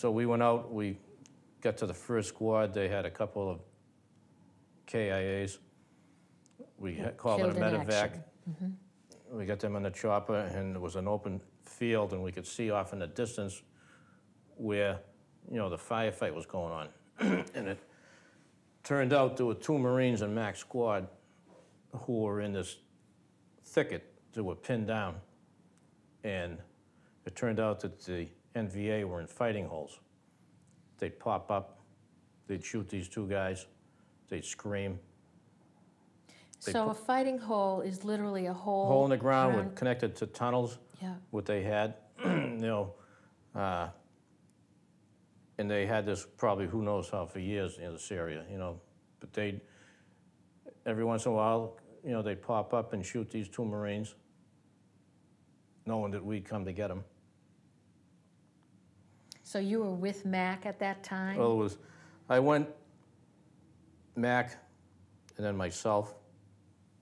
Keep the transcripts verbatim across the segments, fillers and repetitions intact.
So we went out, we got to the first squad. They had a couple of K I As. We had called it a medevac. Mm-hmm. We got them in the chopper, and there was an open field, and we could see off in the distance where, you know, the firefight was going on. And it turned out there were two Marines in Mac's squad who were in this thicket that were pinned down. And it turned out that the N V A were in fighting holes. They'd pop up, they'd shoot these two guys, they'd scream. They'd so a fighting hole is literally a hole... Hole in the ground, ground. With, connected to tunnels, yeah. What they had, you know. Uh, and they had this probably who knows how for years in this area, you know. But they'd, every once in a while, you know, they'd pop up and shoot these two Marines, knowing that we'd come to get them. So you were with Mac at that time? Well, it was, I went, Mac, and then myself,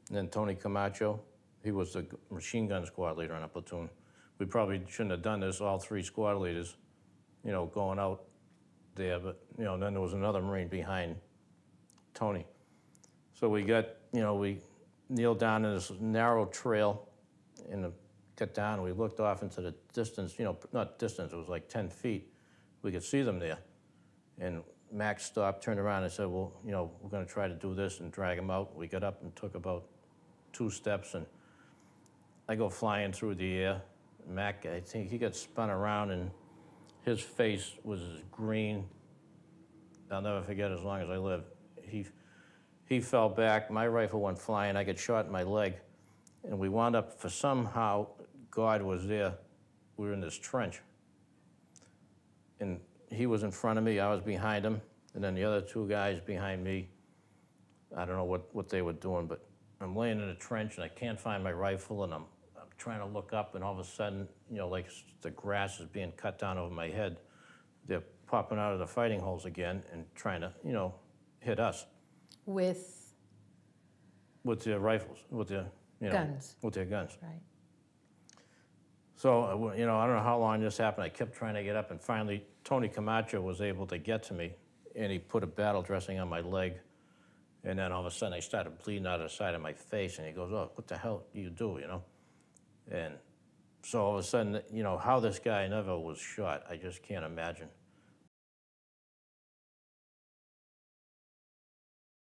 and then Tony Camacho. He was the machine gun squad leader on a platoon. We probably shouldn't have done this, all three squad leaders, you know, going out there, but, you know, then there was another Marine behind Tony. So we got, you know, we kneeled down in this narrow trail in the, got down, and we looked off into the distance, you know, not distance, it was like ten feet. We could see them there. And Max stopped, turned around and said, well, you know, we're gonna try to do this and drag them out. We got up and took about two steps and I go flying through the air. Mac, I think he got spun around and his face was as green. I'll never forget as long as I live. He, he fell back, my rifle went flying, I got shot in my leg. And we wound up, for somehow, God was there. We were in this trench. And he was in front of me, I was behind him, and then the other two guys behind me, I don't know what, what they were doing, but I'm laying in a trench and I can't find my rifle and I'm, I'm trying to look up and all of a sudden, you know, like the grass is being cut down over my head. They're popping out of the fighting holes again and trying to, you know, hit us. With? With their rifles, with their... You know, guns. With their guns. Right. So, you know, I don't know how long this happened. I kept trying to get up, and finally Tony Camacho was able to get to me, and he put a battle dressing on my leg, and then all of a sudden I started bleeding out of the side of my face, and he goes, oh, what the hell do you do, you know? And so all of a sudden, you know, how this guy never was shot, I just can't imagine.